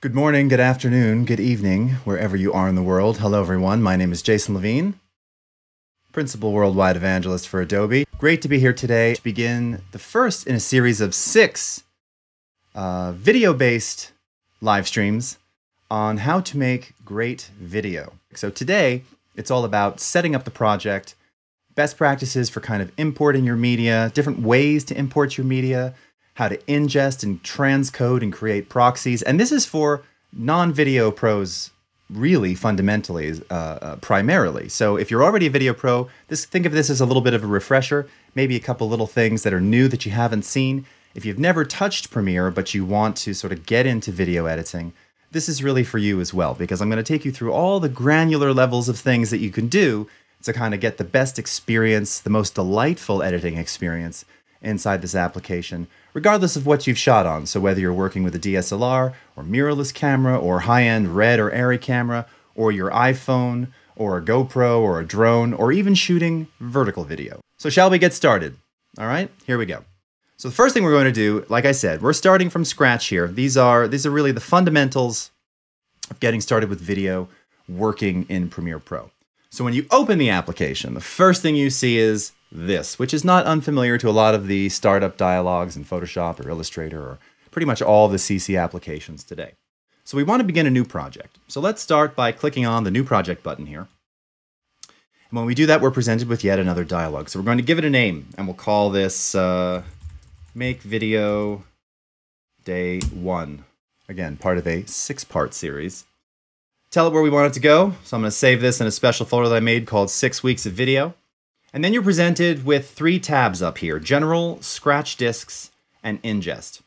Good morning, good afternoon, good evening, wherever you are in the world. Hello everyone, my name is Jason Levine, Principal Worldwide Evangelist for Adobe. Great to be here today to begin the first in a series of six video-based live streams on how to make great video. So today, it's all about setting up the project, best practices for kind of importing your media, different ways to import your media, how to ingest and transcode and create proxies. And this is for non-video pros, really, fundamentally, primarily. So if you're already a video pro, think of this as a little bit of a refresher, maybe a couple little things that are new that you haven't seen. If you've never touched Premiere, but you want to sort of get into video editing, this is really for you as well, because I'm going to take you through all the granular levels of things that you can do to kind of get the best experience, the most delightful editing experience inside this application, regardless of what you've shot on. So whether you're working with a DSLR or mirrorless camera or high-end RED or ARRI camera or your iPhone or a GoPro or a drone or even shooting vertical video. So shall we get started? All right, here we go. So the first thing we're going to do, like I said, we're starting from scratch here. These are really the fundamentals of getting started with video working in Premiere Pro. So when you open the application, the first thing you see is this, which is not unfamiliar to a lot of the startup dialogues in Photoshop or Illustrator or pretty much all the CC applications today. So we want to begin a new project. So let's start by clicking on the New Project button here. And when we do that, we're presented with yet another dialogue. So we're going to give it a name, and we'll call this Make Video Day 1. Again, part of a six-part series. Tell it where we want it to go. So I'm going to save this in a special folder that I made called 6 Weeks of Video. And then you're presented with three tabs up here: General, Scratch Discs, and Ingest.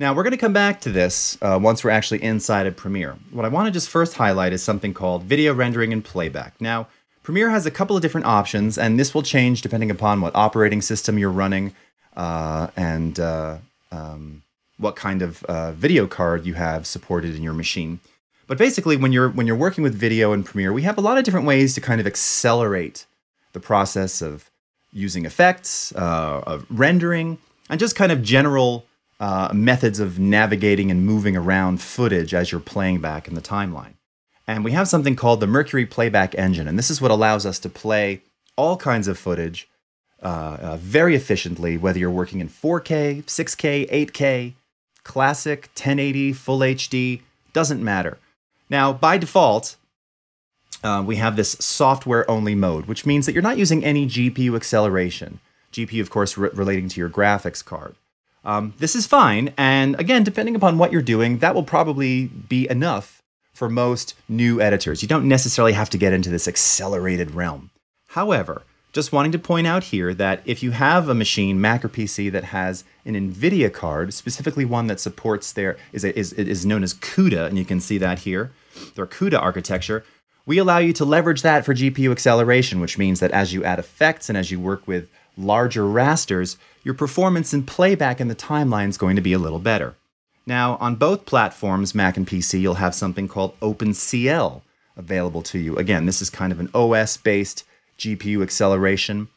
Now we're going to come back to this once we're actually inside of Premiere. What I want to just first highlight is something called Video Rendering and Playback. Now Premiere has a couple of different options, and this will change depending upon what operating system you're running and what kind of video card you have supported in your machine. But basically, when you're working with video in Premiere, we have a lot of different ways to kind of accelerate the process of using effects, of rendering, and just kind of general methods of navigating and moving around footage as you're playing back in the timeline. And we have something called the Mercury Playback Engine, and this is what allows us to play all kinds of footage very efficiently, whether you're working in 4K, 6K, 8K, classic, 1080, full HD, doesn't matter. Now, by default, we have this software-only mode, which means that you're not using any GPU acceleration. GPU, of course, relating to your graphics card. This is fine, and again, depending upon what you're doing, that will probably be enough for most new editors. You don't necessarily have to get into this accelerated realm. However, just wanting to point out here that if you have a machine, Mac or PC, that has an NVIDIA card, specifically one that supports is known as CUDA, and you can see that here, their CUDA architecture, we allow you to leverage that for GPU acceleration, which means that as you add effects and as you work with larger rasters, your performance and playback in the timeline is going to be a little better. Now, on both platforms, Mac and PC, you'll have something called OpenCL available to you. Again, this is kind of an OS-based GPU acceleration.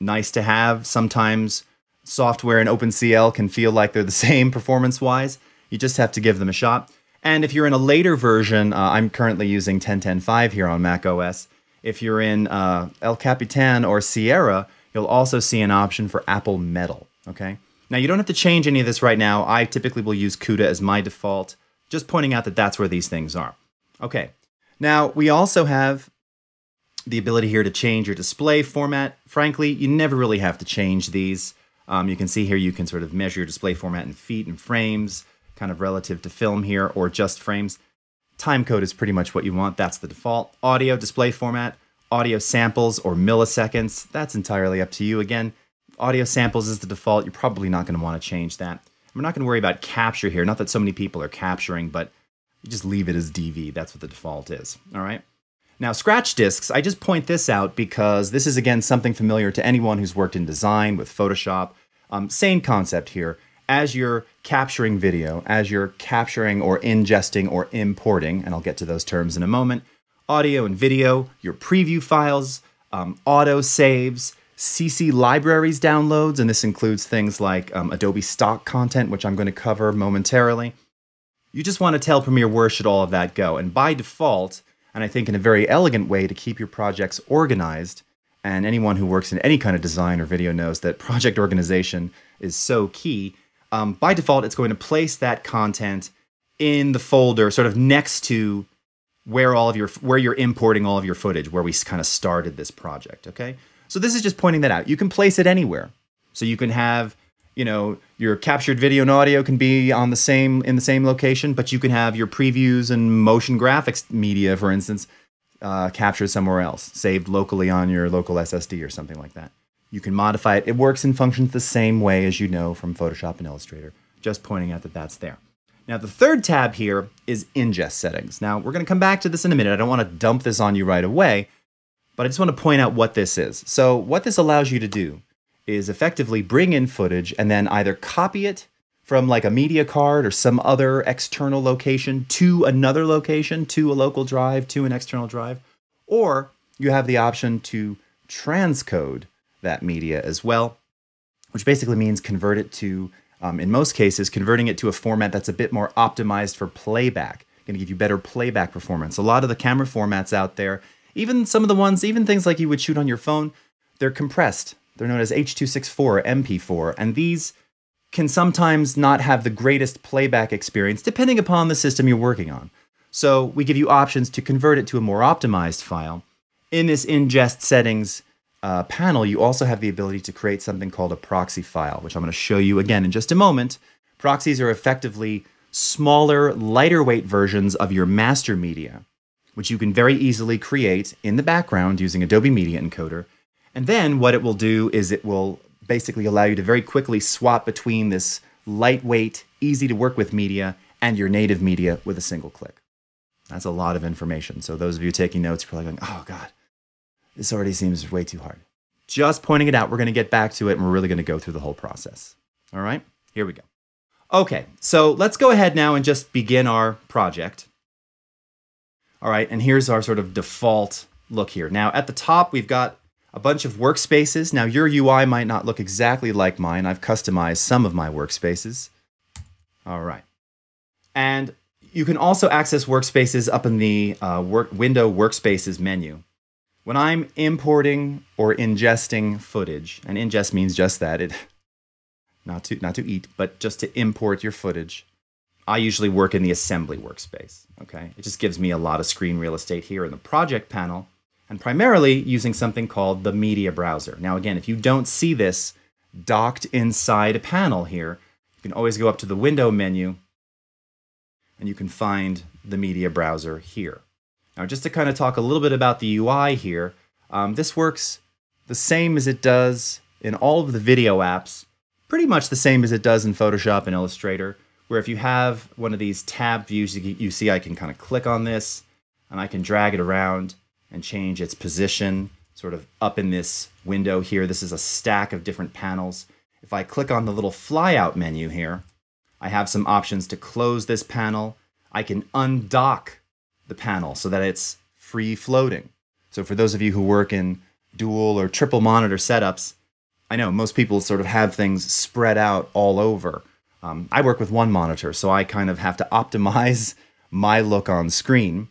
Nice to have. Sometimes software and OpenCL can feel like they're the same performance-wise. You just have to give them a shot. And if you're in a later version, I'm currently using 10.10.5 here on Mac OS. If you're in El Capitan or Sierra, you'll also see an option for Apple Metal, okay? Now, you don't have to change any of this right now. I typically will use CUDA as my default, just pointing out that that's where these things are. Okay, now we also have the ability here to change your display format. Frankly, you never really have to change these. You can see here you can sort of measure your display format in feet and frames, kind of relative to film here, or just frames. Timecode is pretty much what you want. That's the default. Audio display format, audio samples or milliseconds. That's entirely up to you. Again, audio samples is the default. You're probably not going to want to change that. We're not going to worry about capture here. Not that so many people are capturing, but you just leave it as DV. That's what the default is. All right. Now, scratch discs, I just point this out because this is, again, something familiar to anyone who's worked in design with Photoshop. Same concept here. As you're capturing video, as you're capturing or ingesting or importing, and I'll get to those terms in a moment, audio and video, your preview files, auto saves, CC libraries downloads, and this includes things like Adobe Stock content, which I'm going to cover momentarily, You just want to tell Premiere where should all of that go. And by default, and I think in a very elegant way to keep your projects organized, and anyone who works in any kind of design or video knows that project organization is so key, by default, it's going to place that content in the folder sort of next to where all of your, where you're importing all of your footage, where we kind of started this project, okay? So this is just pointing that out. You can place it anywhere. So you can have, you know, your captured video and audio can be on the same, in the same location, but you can have your previews and motion graphics media, for instance, captured somewhere else, saved locally on your local SSD or something like that. You can modify it. It works and functions the same way as you know from Photoshop and Illustrator. Just pointing out that that's there. Now the third tab here is ingest settings. Now we're going to come back to this in a minute. I don't want to dump this on you right away, but I just want to point out what this is. So what this allows you to do is effectively bring in footage and then either copy it from like a media card or some other external location to another location, to a local drive, to an external drive, or you have the option to transcode that media as well, which basically means convert it to, in most cases, converting it to a format that's a bit more optimized for playback. Going to give you better playback performance. A lot of the camera formats out there, even some of the ones, even things like you would shoot on your phone, they're compressed. They're known as H.264, MP4, and these can sometimes not have the greatest playback experience depending upon the system you're working on. So we give you options to convert it to a more optimized file. In this ingest settings panel, you also have the ability to create something called a proxy file, which I'm going to show you again in just a moment. Proxies are effectively smaller, lighter weight versions of your master media, which you can very easily create in the background using Adobe Media Encoder. And then what it will do is it will basically allow you to very quickly swap between this lightweight, easy to work with media and your native media with a single click. That's a lot of information. So those of you taking notes are probably going, oh God, this already seems way too hard. Just pointing it out, we're going to get back to it and we're really going to go through the whole process. All right, here we go. Okay, so let's go ahead now and just begin our project. All right, and here's our sort of default look here. Now at the top, we've got a bunch of workspaces. Now your UI might not look exactly like mine. I've customized some of my workspaces. All right. And you can also access workspaces up in the window workspaces menu. When I'm importing or ingesting footage, and ingest means just that, it not to eat, but just to import your footage, I usually work in the assembly workspace, okay? It just gives me a lot of screen real estate here in the project panel, and primarily using something called the media browser. Now again, if you don't see this docked inside a panel here, you can always go up to the window menu and you can find the media browser here. Now just to kind of talk a little bit about the UI here, this works the same as it does in all of the video apps, pretty much the same as it does in Photoshop and Illustrator, where if you have one of these tab views, you see I can kind of click on this and I can drag it around and change its position sort of up in this window here. This is a stack of different panels. If I click on the little flyout menu here, I have some options to close this panel. I can undock the panel so that it's free floating. So for those of you who work in dual or triple monitor setups, I know most people sort of have things spread out all over. I work with one monitor, so I kind of have to optimize my look on screen.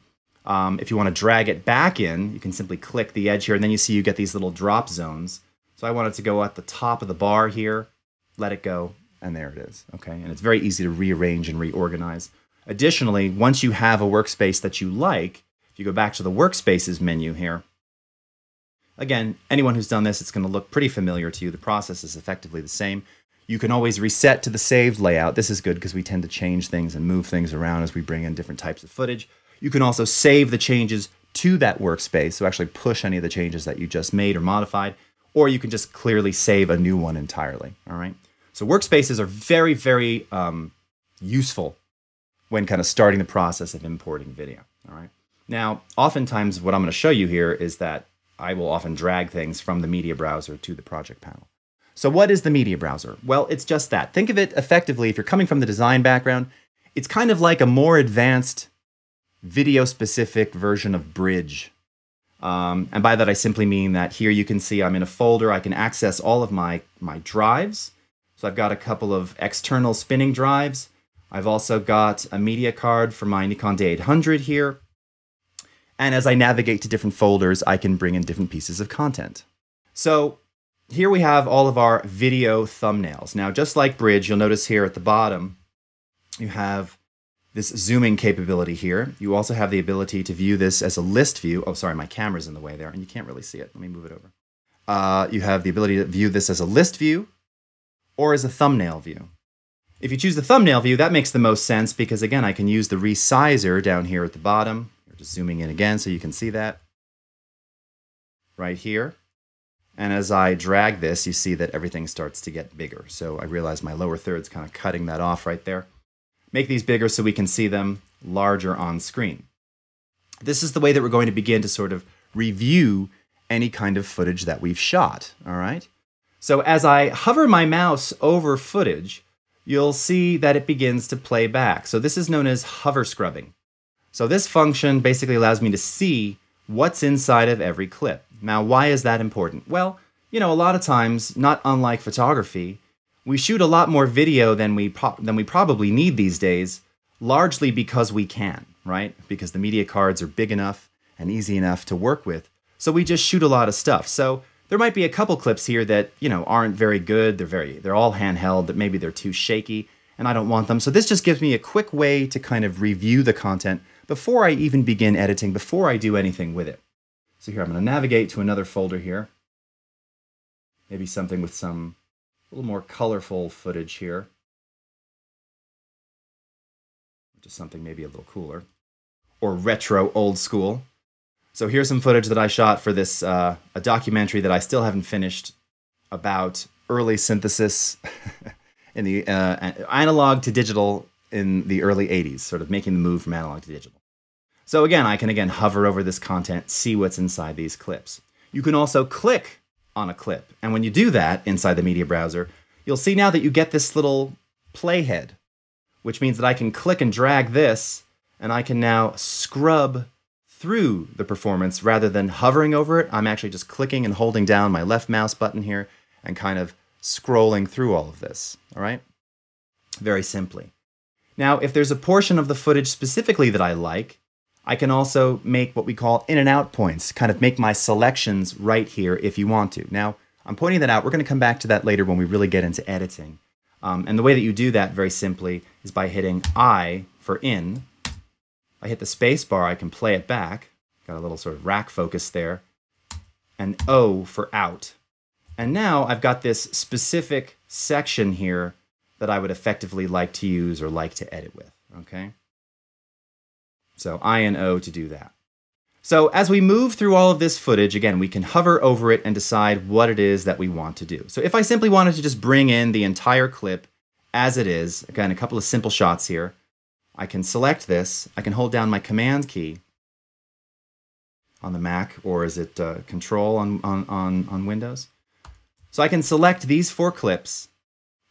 If you want to drag it back in, you can simply click the edge here, and then you see you get these little drop zones. So I want it to go at the top of the bar here, let it go, and there it is. Okay, and it's very easy to rearrange and reorganize. Additionally, once you have a workspace that you like, if you go back to the workspaces menu here, again, anyone who's done this, it's going to look pretty familiar to you. The process is effectively the same. You can always reset to the saved layout. This is good because we tend to change things and move things around as we bring in different types of footage. You can also save the changes to that workspace, so actually push any of the changes that you just made or modified, or you can just clearly save a new one entirely, all right? So workspaces are very, very useful when kind of starting the process of importing video, all right? Now, oftentimes what I'm going to show you here is that I will often drag things from the media browser to the project panel. So what is the media browser? Well, it's just that. Think of it effectively, if you're coming from the design background, it's kind of like a more advanced video-specific version of Bridge. And by that I simply mean that here you can see I'm in a folder, I can access all of my drives. So I've got a couple of external spinning drives. I've also got a media card for my Nikon D800 here. And as I navigate to different folders, I can bring in different pieces of content. So here we have all of our video thumbnails. Now, just like Bridge, you'll notice here at the bottom, you have this zooming capability here. You also have the ability to view this as a list view. Oh, sorry, my camera's in the way there, and you can't really see it. Let me move it over. You have the ability to view this as a list view or as a thumbnail view. If you choose the thumbnail view, that makes the most sense because, again, I can use the resizer down here at the bottom. We're just zooming in again so you can see that right here. And as I drag this, you see that everything starts to get bigger. So I realize my lower third's kind of cutting that off right there. Make these bigger so we can see them larger on screen. This is the way that we're going to begin to sort of review any kind of footage that we've shot, all right? So as I hover my mouse over footage, you'll see that it begins to play back. So this is known as hover scrubbing. So this function basically allows me to see what's inside of every clip. Now, why is that important? Well, you know, a lot of times, not unlike photography, we shoot a lot more video than we probably need these days, largely because we can, right? Because the media cards are big enough and easy enough to work with. So we just shoot a lot of stuff. So there might be a couple clips here that, you know, aren't very good. They're all handheld, that maybe they're too shaky and I don't want them. So this just gives me a quick way to kind of review the content before I even begin editing, before I do anything with it. So here I'm going to navigate to another folder here. Maybe something with some a little more colorful footage here. Just something maybe a little cooler or retro old school. So here's some footage that I shot for this a documentary that I still haven't finished about early synthesis in the analog to digital in the early 80s, sort of making the move from analog to digital. So again, I can hover over this content, see what's inside these clips. You can also click on a clip. And when you do that inside the media browser, you'll see now that you get this little playhead, which means that I can click and drag this, and I can now scrub through the performance rather than hovering over it. I'm actually just clicking and holding down my left mouse button here and kind of scrolling through all of this, all right? Very simply. Now, if there's a portion of the footage specifically that I like, I can also make what we call in and out points, kind of make my selections right here if you want to. Now, I'm pointing that out. We're going to come back to that later when we really get into editing. And the way that you do that very simply is by hitting I for in. I hit the space bar, I can play it back. Got a little sort of rack focus there. And O for out. And now I've got this specific section here that I would effectively like to use or like to edit with, okay? So I and O to do that. So as we move through all of this footage, again, we can hover over it and decide what it is that we want to do. So if I simply wanted to just bring in the entire clip as it is, again, a couple of simple shots here, I can select this, I can hold down my command key on the Mac, or is it control on Windows? So I can select these four clips,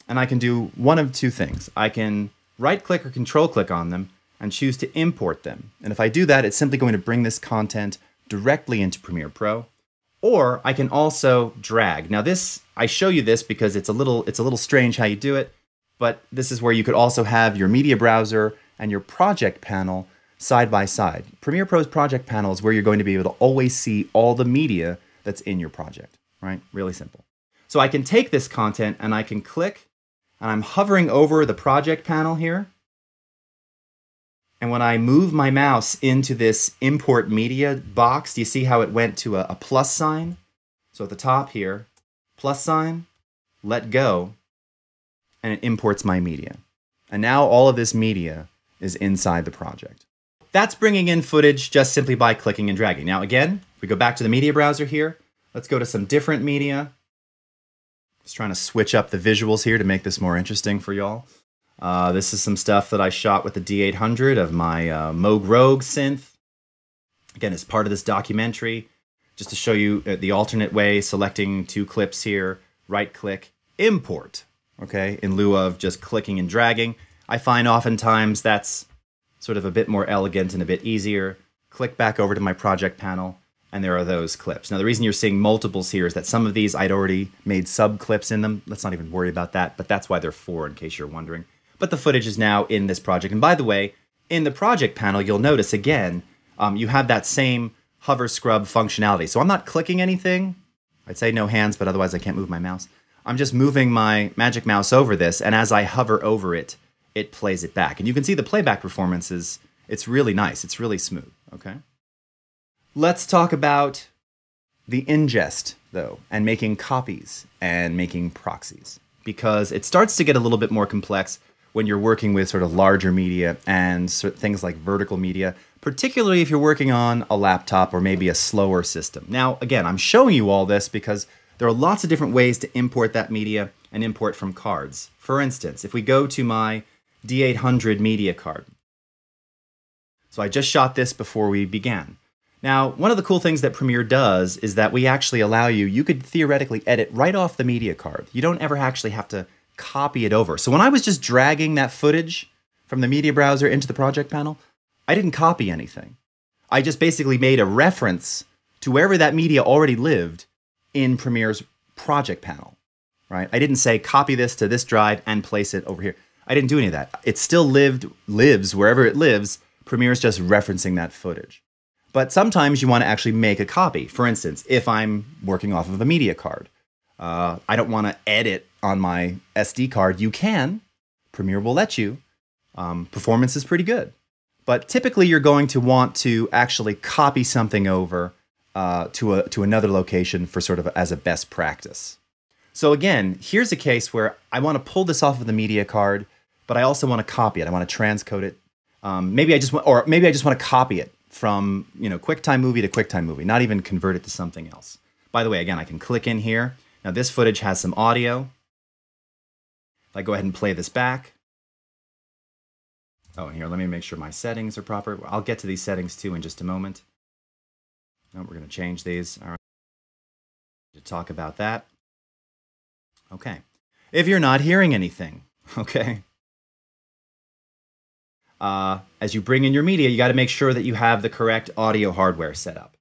and I can do one of two things. I can right-click or control-click on them, and choose to import them. And if I do that, it's simply going to bring this content directly into Premiere Pro, or I can also drag. Now this, I show you this because it's a little strange how you do it, but this is where you could also have your media browser and your project panel side by side. Premiere Pro's project panel is where you're going to be able to always see all the media that's in your project, right? Really simple. So I can take this content and I can click, and I'm hovering over the project panel here. And when I move my mouse into this import media box, do you see how it went to a plus sign? So at the top here, plus sign, let go, and it imports my media. And now all of this media is inside the project. That's bringing in footage just simply by clicking and dragging. Now again, if we go back to the media browser here, let's go to some different media. Just trying to switch up the visuals here to make this more interesting for y'all. This is some stuff that I shot with the D800 of my Moog Rogue synth. Again, it's part of this documentary. Just to show you the alternate way, selecting two clips here, right-click, import, okay, in lieu of just clicking and dragging. I find oftentimes that's sort of a bit more elegant and a bit easier. Click back over to my project panel, and there are those clips. Now, the reason you're seeing multiples here is that some of these I'd already made sub-clips in them. Let's not even worry about that, but that's why they're four, in case you're wondering. but the footage is now in this project. And by the way, in the project panel, you'll notice again, you have that same hover scrub functionality. So I'm not clicking anything. I'd say no hands, but otherwise I can't move my mouse. I'm just moving my magic mouse over this, and as I hover over it, it plays it back. And you can see the playback performance is, it's really nice. It's really smooth, okay? Let's talk about the ingest, though, and making copies and making proxies, because it starts to get a little bit more complex when you're working with sort of larger media and things like vertical media, particularly if you're working on a laptop or maybe a slower system. Now, again, I'm showing you all this because there are lots of different ways to import that media and import from cards. For instance, if we go to my D800 media card, so I just shot this before we began. Now, one of the cool things that Premiere does is that we actually allow you, you could theoretically edit right off the media card. You don't ever actually have to copy it over. So when I was just dragging that footage from the media browser into the project panel, I didn't copy anything. I just basically made a reference to wherever that media already lived in Premiere's project panel, right? I didn't say copy this to this drive and place it over here. I didn't do any of that. It still lives wherever it lives. Premiere's just referencing that footage. But sometimes you want to actually make a copy. For instance, if I'm working off of a media card, I don't want to edit on my SD card. You can. Premiere will let you. Performance is pretty good. But typically you're going to want to actually copy something over to another location for sort of as a best practice. So again, here's a case where I want to pull this off of the media card, but I also want to copy it. I want to transcode it. Maybe I just want to copy it from, you know, QuickTime Movie to QuickTime Movie, not even convert it to something else. By the way, again, I can click in here. Now this footage has some audio. If I go ahead and play this back. Oh, and here, let me make sure my settings are proper. I'll get to these settings too in just a moment. No, we're going to change these. All right. To talk about that. Okay. If you're not hearing anything, okay. As you bring in your media, you got to make sure that you have the correct audio hardware set up.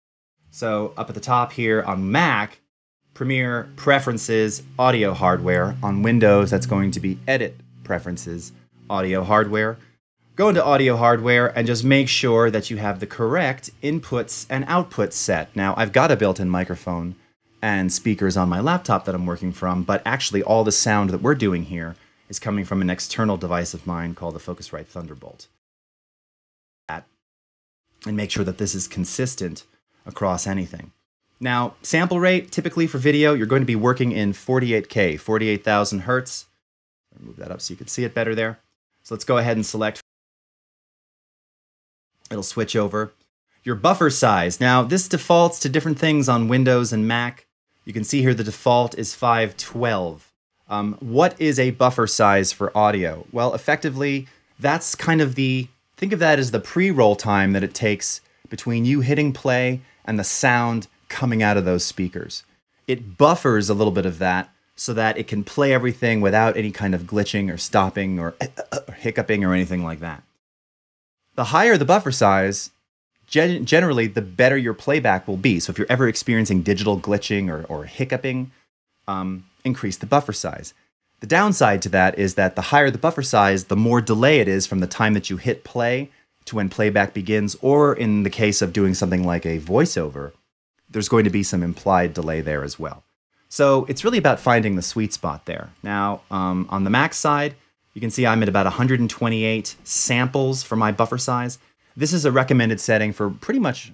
So up at the top here on Mac, Premiere Preferences, Audio Hardware. On Windows, that's going to be Edit Preferences, Audio Hardware. Go into Audio Hardware and just make sure that you have the correct inputs and outputs set. Now, I've got a built-in microphone and speakers on my laptop that I'm working from, but actually all the sound that we're doing here is coming from an external device of mine called the Focusrite Thunderbolt. And make sure that this is consistent across anything. Now, sample rate, typically for video, you're going to be working in 48K, 48,000 Hertz. Move that up so you can see it better there. So let's go ahead and select. It'll switch over. Your buffer size. Now, this defaults to different things on Windows and Mac. You can see here the default is 512. What is a buffer size for audio? Well, effectively, that's kind of the, think of that as the pre-roll time that it takes between you hitting play and the sound coming out of those speakers. It buffers a little bit of that so that it can play everything without any kind of glitching or stopping or hiccuping or anything like that. The higher the buffer size, generally the better your playback will be. So if you're ever experiencing digital glitching or hiccuping, increase the buffer size. The downside to that is that the higher the buffer size, the more delay it is from the time that you hit play to when playback begins, or in the case of doing something like a voiceover, there's going to be some implied delay there as well. So it's really about finding the sweet spot there. Now, on the Mac side, you can see I'm at about 128 samples for my buffer size. This is a recommended setting for pretty much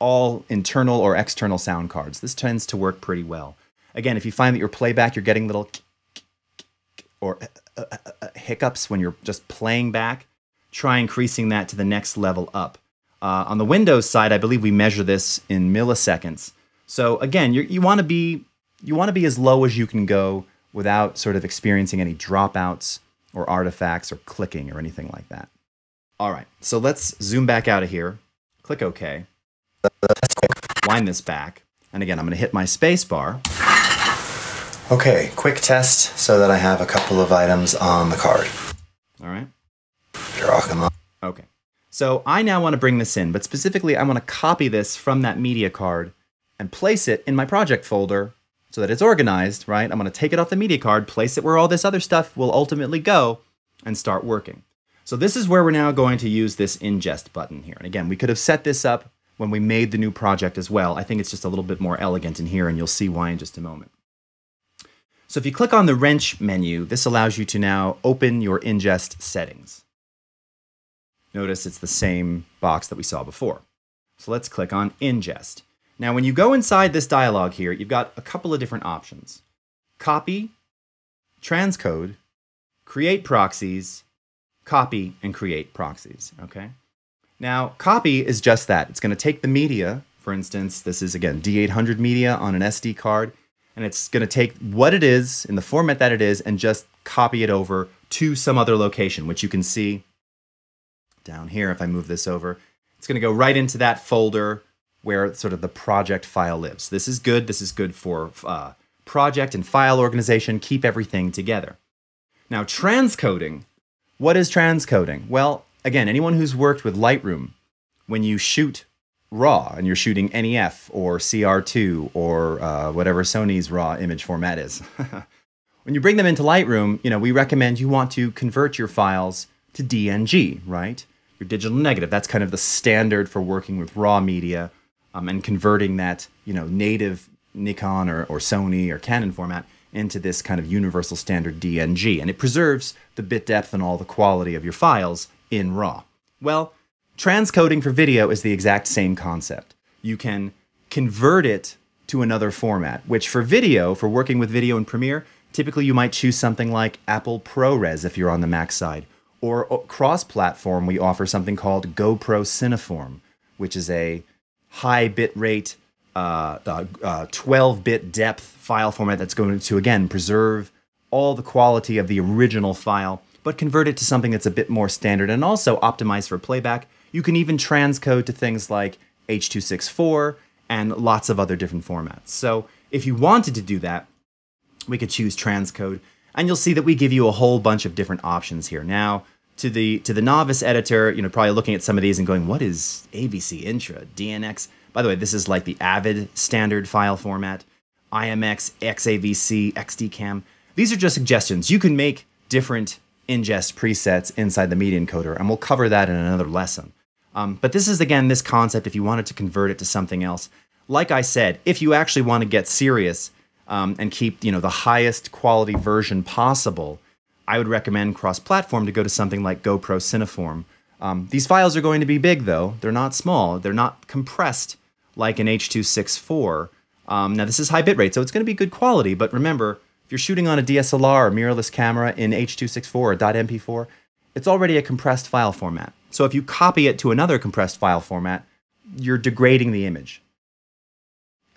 all internal or external sound cards. This tends to work pretty well. Again, if you find that your playback, you're getting little or hiccups when you're just playing back, try increasing that to the next level up. On the Windows side, I believe we measure this in milliseconds. So again, you want to be as low as you can go without sort of experiencing any dropouts or artifacts or clicking or anything like that. All right, so let's zoom back out of here. Click OK. Wind this back, and again, I'm going to hit my space bar. Okay, quick test so that I have a couple of items on the card. All right. Rock 'em up. Okay. So I now want to bring this in, but specifically I want to copy this from that media card and place it in my project folder so that it's organized, right? I'm going to take it off the media card, place it where all this other stuff will ultimately go, and start working. So this is where we're now going to use this ingest button here. And again, we could have set this up when we made the new project as well. I think it's just a little bit more elegant in here, and you'll see why in just a moment. So if you click on the wrench menu, this allows you to now open your ingest settings. Notice it's the same box that we saw before. So let's click on ingest. Now when you go inside this dialog here, you've got a couple of different options. Copy, transcode, create proxies, copy, and create proxies, okay? Now, copy is just that. It's going to take the media, for instance, this is again D800 media on an SD card, and it's going to take what it is in the format that it is and just copy it over to some other location, which you can see down here. If I move this over, it's going to go right into that folder where sort of the project file lives. This is good. This is good for project and file organization. Keep everything together. Now, transcoding. What is transcoding? Well, again, anyone who's worked with Lightroom, when you shoot RAW and you're shooting NEF or CR2 or whatever Sony's RAW image format is, when you bring them into Lightroom, you know, we recommend you want to convert your files to DNG, right? Your digital negative. That's kind of the standard for working with raw media and converting that, you know, native Nikon or Sony or Canon format into this kind of universal standard DNG. And it preserves the bit depth and all the quality of your files in RAW. Well, transcoding for video is the exact same concept. You can convert it to another format, which for video, for working with video in Premiere, typically you might choose something like Apple ProRes if you're on the Mac side, or cross-platform we offer something called GoPro Cineform, which is a high bit rate, 12-bit depth file format that's going to, again, preserve all the quality of the original file but convert it to something that's a bit more standard and also optimized for playback. You can even transcode to things like H.264 and lots of other different formats. So if you wanted to do that, we could choose transcode, and you'll see that we give you a whole bunch of different options here. Now, to the novice editor, you know, probably looking at some of these and going, what is ABC Intra, DNX? By the way, this is like the Avid standard file format, IMX, XAVC, XDCAM. These are just suggestions. You can make different ingest presets inside the media encoder, and we'll cover that in another lesson. But this is, again, this concept if you wanted to convert it to something else. Like I said, if you actually want to get serious and keep, you know, the highest quality version possible, I would recommend cross-platform to go to something like GoPro Cineform. These files are going to be big, though. They're not small. They're not compressed like an H.264. Now, this is high bitrate, so it's going to be good quality, but remember, if you're shooting on a DSLR or mirrorless camera in H.264 or .mp4, it's already a compressed file format. So if you copy it to another compressed file format, you're degrading the image.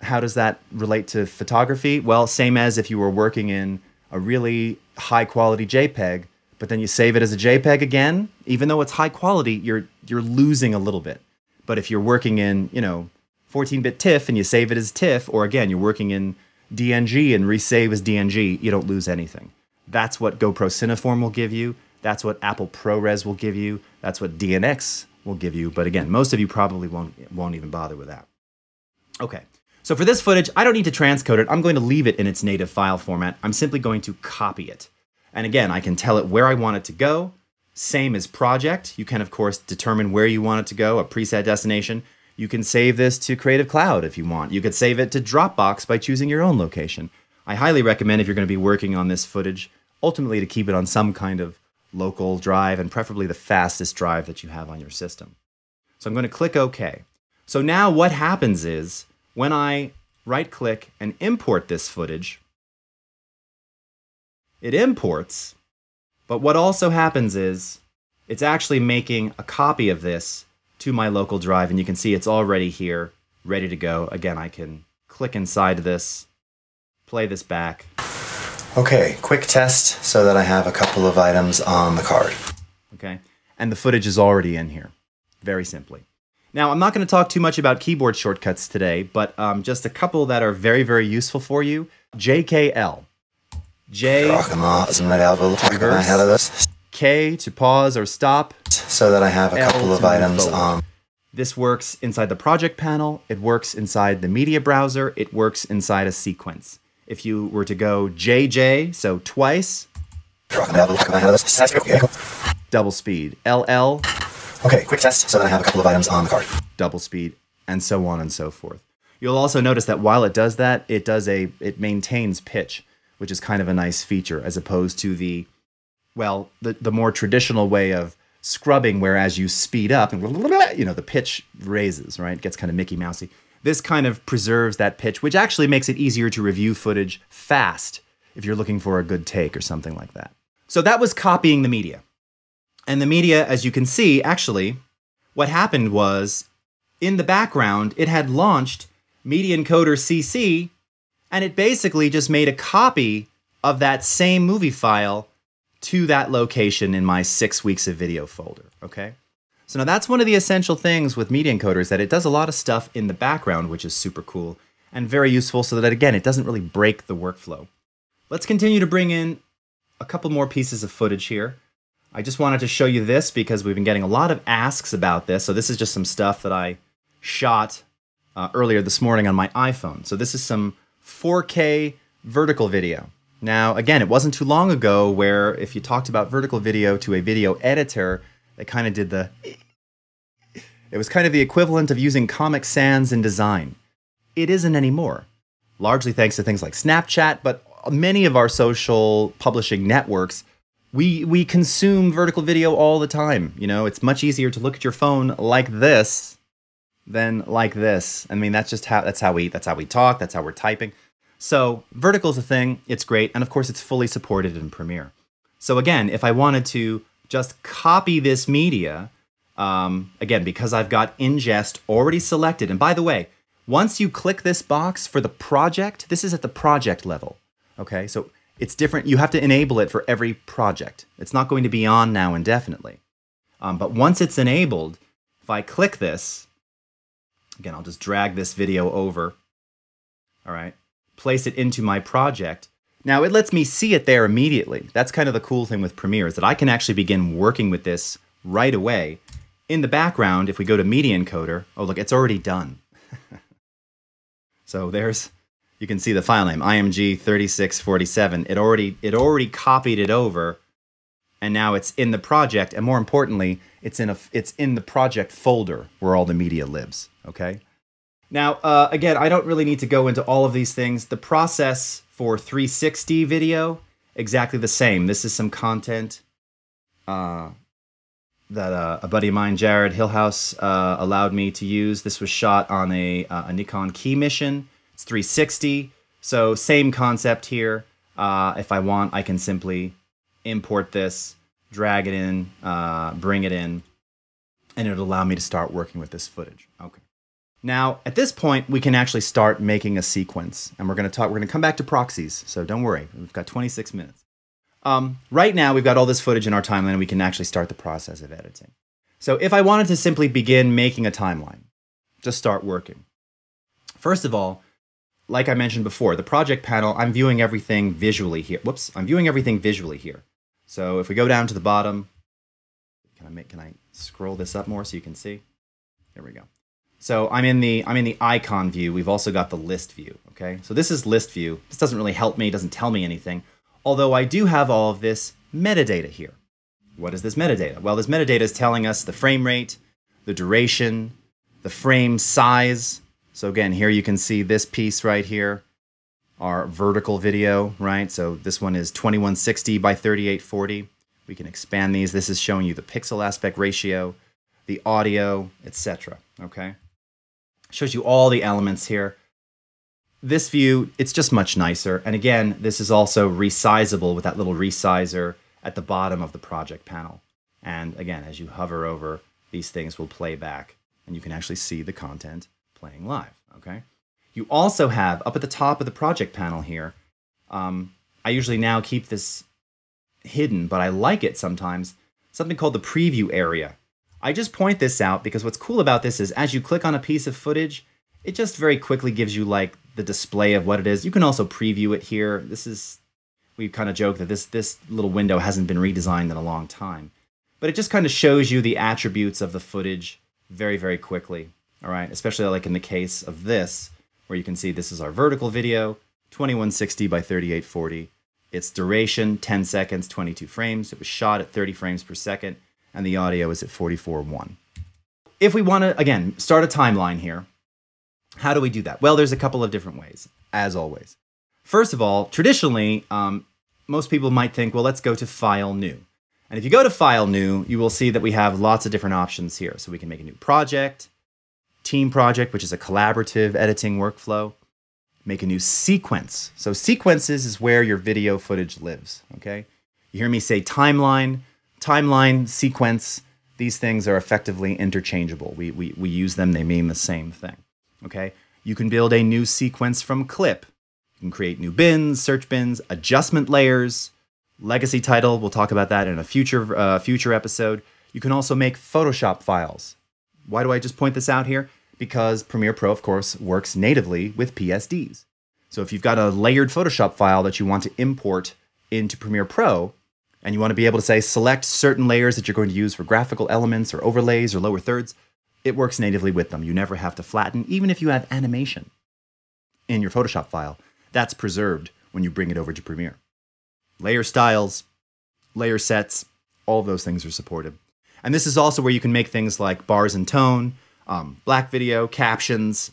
How does that relate to photography? Well, same as if you were working in a really high-quality JPEG, but then you save it as a JPEG again. Even though it's high quality, you're losing a little bit. But if you're working in, you know, 14-bit TIFF and you save it as TIFF, or again, you're working in DNG and resave as DNG, you don't lose anything. That's what GoPro Cineform will give you. That's what Apple ProRes will give you. That's what DNX will give you. But again, most of you probably won't even bother with that. Okay, so for this footage, I don't need to transcode it. I'm going to leave it in its native file format. I'm simply going to copy it. And again, I can tell it where I want it to go. Same as project. You can, of course, determine where you want it to go, a preset destination. You can save this to Creative Cloud if you want. You could save it to Dropbox by choosing your own location. I highly recommend, if you're going to be working on this footage, ultimately to keep it on some kind of local drive, and preferably the fastest drive that you have on your system. So I'm going to click OK. So now what happens is, when I right-click and import this footage, it imports, but what also happens is, it's actually making a copy of this to my local drive, and you can see it's already here, ready to go. Again, I can click inside this, play this back. Okay, quick test so that I have a couple of items on the card. Okay, and the footage is already in here, very simply. Now, I'm not going to talk too much about keyboard shortcuts today, but just a couple that are very, very useful for you. JKL. K to pause or stop. So that I have a couple of items on. This works inside the project panel, it works inside the media browser, it works inside a sequence. If you were to go JJ, so twice, Double speed. LL. Okay, quick test. So then I have a couple of items on the card. Double speed, and so on and so forth. You'll also notice that while it does that, it maintains pitch, which is kind of a nice feature as opposed to the, well, the more traditional way of scrubbing, whereas you speed up and, you know, the pitch raises, right? It gets kind of Mickey Mousey. This kind of preserves that pitch, which actually makes it easier to review footage fast if you're looking for a good take or something like that. So that was copying the media. And the media, as you can see, actually, what happened was in the background, it had launched Media Encoder CC, and it basically just made a copy of that same movie file to that location in my 6 weeks of video folder, okay? So now that's one of the essential things with Media Encoder, is that it does a lot of stuff in the background, which is super cool and very useful so that, again, it doesn't really break the workflow. Let's continue to bring in a couple more pieces of footage here. I just wanted to show you this because we've been getting a lot of asks about this. So this is just some stuff that I shot earlier this morning on my iPhone. So this is some 4K vertical video. Now, again, it wasn't too long ago where if you talked about vertical video to a video editor, they kind of did the... It was kind of the equivalent of using Comic Sans in design. It isn't anymore, largely thanks to things like Snapchat, but many of our social publishing networks, we consume vertical video all the time. You know, it's much easier to look at your phone like this than like this. I mean, that's just how, that's how we talk, that's how we're typing. So vertical is a thing, it's great, and of course it's fully supported in Premiere. So again, if I wanted to just copy this media, again, because I've got ingest already selected, and by the way, once you click this box for the project, this is at the project level, okay? So it's different, you have to enable it for every project. It's not going to be on now indefinitely. But once it's enabled, if I click this, again, I'll just drag this video over, all right, place it into my project. Now it lets me see it there immediately. That's kind of the cool thing with Premiere, is that I can actually begin working with this right away. In the background, if we go to Media Encoder, oh look, it's already done. So there's, you can see the file name, IMG3647. It already copied it over, and now it's in the project, and more importantly, it's in the project folder where all the media lives, okay? Now, again, I don't really need to go into all of these things. The process for 360 video, exactly the same. This is some content that a buddy of mine, Jared Hillhouse, allowed me to use. This was shot on a Nikon key mission. It's 360, so same concept here. If I want, I can simply import this, drag it in, bring it in, and it'll allow me to start working with this footage. Okay. Now, at this point, we can actually start making a sequence, and we're gonna come back to proxies, so don't worry, we've got 26 minutes. Right now, we've got all this footage in our timeline, and we can actually start the process of editing. So if I wanted to simply begin making a timeline, just start working. First of all, like I mentioned before, the project panel, I'm viewing everything visually here. Whoops, I'm viewing everything visually here. So if we go down to the bottom, can I scroll this up more so you can see? There we go. So I'm in the icon view. We've also got the list view, okay? So this is list view. This doesn't really help me, doesn't tell me anything. Although I do have all of this metadata here. What is this metadata? Well, this metadata is telling us the frame rate, the duration, the frame size. So again, here you can see this piece right here, our vertical video, right? So this one is 2160 by 3840. We can expand these. This is showing you the pixel aspect ratio, the audio, etc. Okay? Shows you all the elements here. This view, it's just much nicer. And again, this is also resizable with that little resizer at the bottom of the project panel. And again, as you hover over, these things will play back and you can actually see the content playing live, okay? You also have, up at the top of the project panel here, I usually now keep this hidden, but I like it sometimes, something called the preview area. I just point this out because what's cool about this is as you click on a piece of footage, it just very quickly gives you like the display of what it is. You can also preview it here. This is, we kind of joke that this little window hasn't been redesigned in a long time, but it just kind of shows you the attributes of the footage very, very quickly. All right, especially like in the case of this, where you can see this is our vertical video, 2160 by 3840, Its duration, 10 seconds, 22 frames. It was shot at 30 frames per second, and the audio is at 44:1. If we want to, again, start a timeline here, how do we do that? Well, there's a couple of different ways, as always. First of all, traditionally, most people might think, well, let's go to File, New. And if you go to File, New, you will see that we have lots of different options here. So we can make a new project, team project, which is a collaborative editing workflow. Make a new sequence. So sequences is where your video footage lives, okay? You hear me say timeline, timeline, sequence. These things are effectively interchangeable. We use them, they mean the same thing, okay? You can build a new sequence from clip. You can create new bins, search bins, adjustment layers, legacy title. We'll talk about that in a future episode. You can also make Photoshop files. Why do I just point this out here? Because Premiere Pro, of course, works natively with PSDs. So if you've got a layered Photoshop file that you want to import into Premiere Pro, and you want to be able to say, select certain layers that you're going to use for graphical elements or overlays or lower thirds, it works natively with them. You never have to flatten, even if you have animation in your Photoshop file. That's preserved when you bring it over to Premiere. Layer styles, layer sets, all of those things are supported. And this is also where you can make things like bars and tone, black video, captions,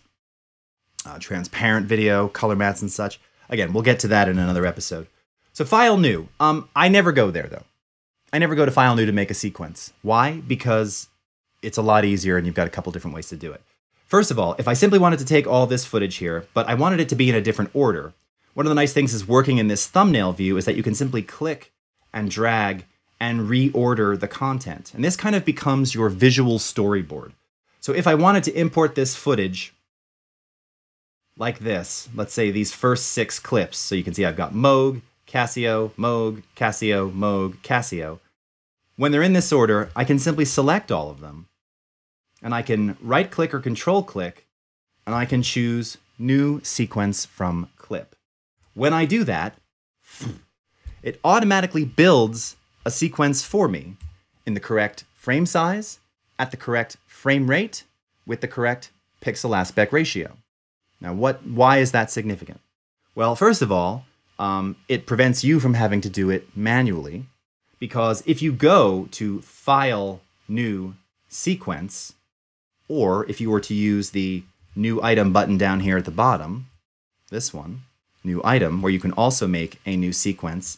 transparent video, color mats and such. Again, we'll get to that in another episode. So File, New. I never go there, though. I never go to File, New to make a sequence. Why? Because it's a lot easier and you've got a couple different ways to do it. First of all, if I simply wanted to take all this footage here, but I wanted it to be in a different order, one of the nice things is working in this thumbnail view is that you can simply click and drag and reorder the content. And this kind of becomes your visual storyboard. So if I wanted to import this footage like this, let's say these first 6 clips, so you can see I've got Moog, Casio, Moog, Casio, Moog, Casio. When they're in this order, I can simply select all of them, and I can right-click or control-click, and I can choose New Sequence from Clip. When I do that, it automatically builds a sequence for me in the correct frame size, at the correct frame rate with the correct pixel aspect ratio. Now, why is that significant? Well, first of all, it prevents you from having to do it manually, because if you go to File, New, Sequence, or if you were to use the New Item button down here at the bottom, this one, New Item, where you can also make a new sequence.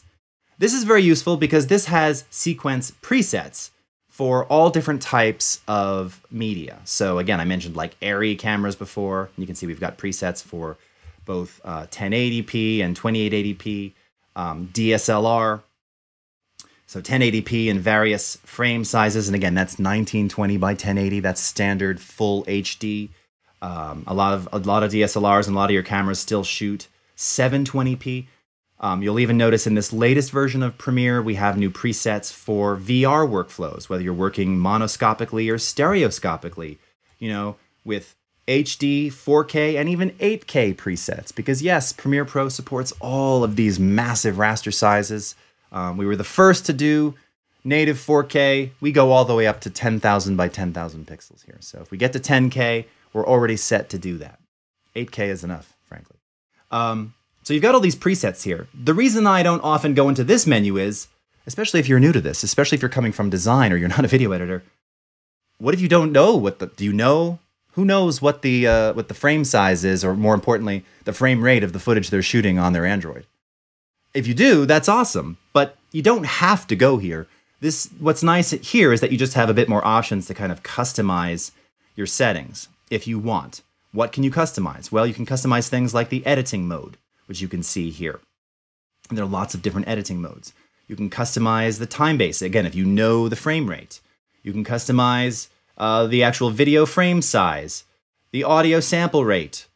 This is very useful because this has sequence presets for all different types of media. So again, I mentioned like ARRI cameras before. You can see we've got presets for both 1080p and 2880p, DSLR. So 1080p in various frame sizes. And again, that's 1920 by 1080. That's standard full HD. A lot of DSLRs and a lot of your cameras still shoot 720p. You'll even notice in this latest version of Premiere, we have new presets for VR workflows, whether you're working monoscopically or stereoscopically, you know, with HD, 4K, and even 8K presets. Because yes, Premiere Pro supports all of these massive raster sizes. We were the first to do native 4K. We go all the way up to 10,000 by 10,000 pixels here. So if we get to 10K, we're already set to do that. 8K is enough, frankly. So you've got all these presets here. The reason I don't often go into this menu is, especially if you're new to this, especially if you're coming from design or you're not a video editor, what if you don't know what the, do you know? Who knows what the frame size is, or more importantly, the frame rate of the footage they're shooting on their Android? If you do, that's awesome, but you don't have to go here. This, what's nice here is that you just have a bit more options to kind of customize your settings if you want. What can you customize? Well, you can customize things like the editing mode, which you can see here. And there are lots of different editing modes. You can customize the time base, again, if you know the frame rate. You can customize the actual video frame size, the audio sample rate,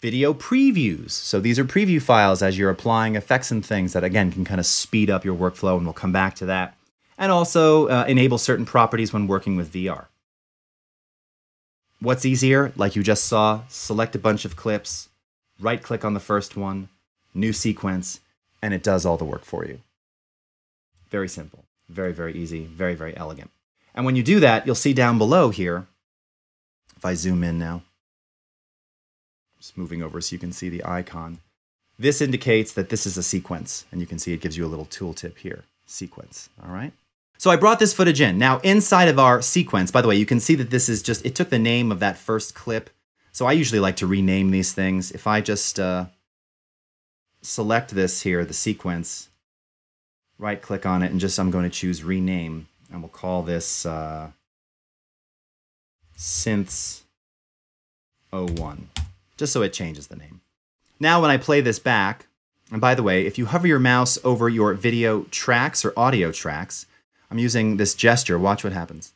video previews. So these are preview files as you're applying effects and things that, again, can kind of speed up your workflow, and we'll come back to that. And also enable certain properties when working with VR. What's easier? Like you just saw, select a bunch of clips, right-click on the first one, New Sequence, and it does all the work for you. Very simple, very, very easy, very, very elegant. And when you do that, you'll see down below here, if I zoom in now, just moving over so you can see the icon, This indicates that this is a sequence, and you can see it gives you a little tooltip here, sequence, all right? So I brought this footage in. Now inside of our sequence, by the way, you can see that this is just, it took the name of that first clip. So I usually like to rename these things. If I just select this here, the sequence, right click on it, and just I'm going to choose rename, and we'll call this Synths 01, just so it changes the name. Now when I play this back, and by the way, if you hover your mouse over your video tracks or audio tracks, I'm using this gesture, watch what happens.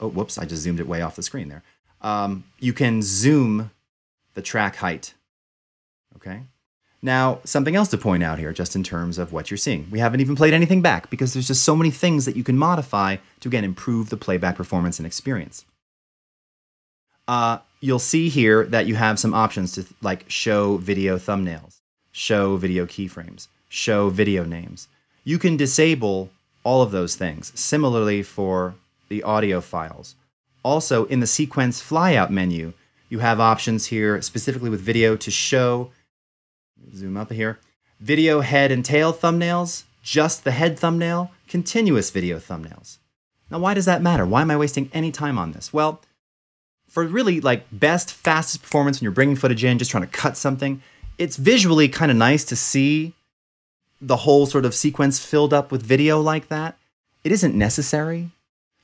Oh, whoops, I just zoomed it way off the screen there. You can zoom the track height, okay? Now, something else to point out here, just in terms of what you're seeing. We haven't even played anything back because there's just so many things that you can modify to, again, improve the playback performance and experience. You'll see here that you have some options to like show video thumbnails, show video keyframes, show video names. You can disable all of those things. Similarly for the audio files. Also in the sequence flyout menu, you have options here specifically with video to show, zoom up here, video head and tail thumbnails, just the head thumbnail, continuous video thumbnails. Now why does that matter? Why am I wasting any time on this? Well, for really like best, fastest performance when you're bringing footage in, just trying to cut something, it's visually kind of nice to see the whole sort of sequence filled up with video like that. It isn't necessary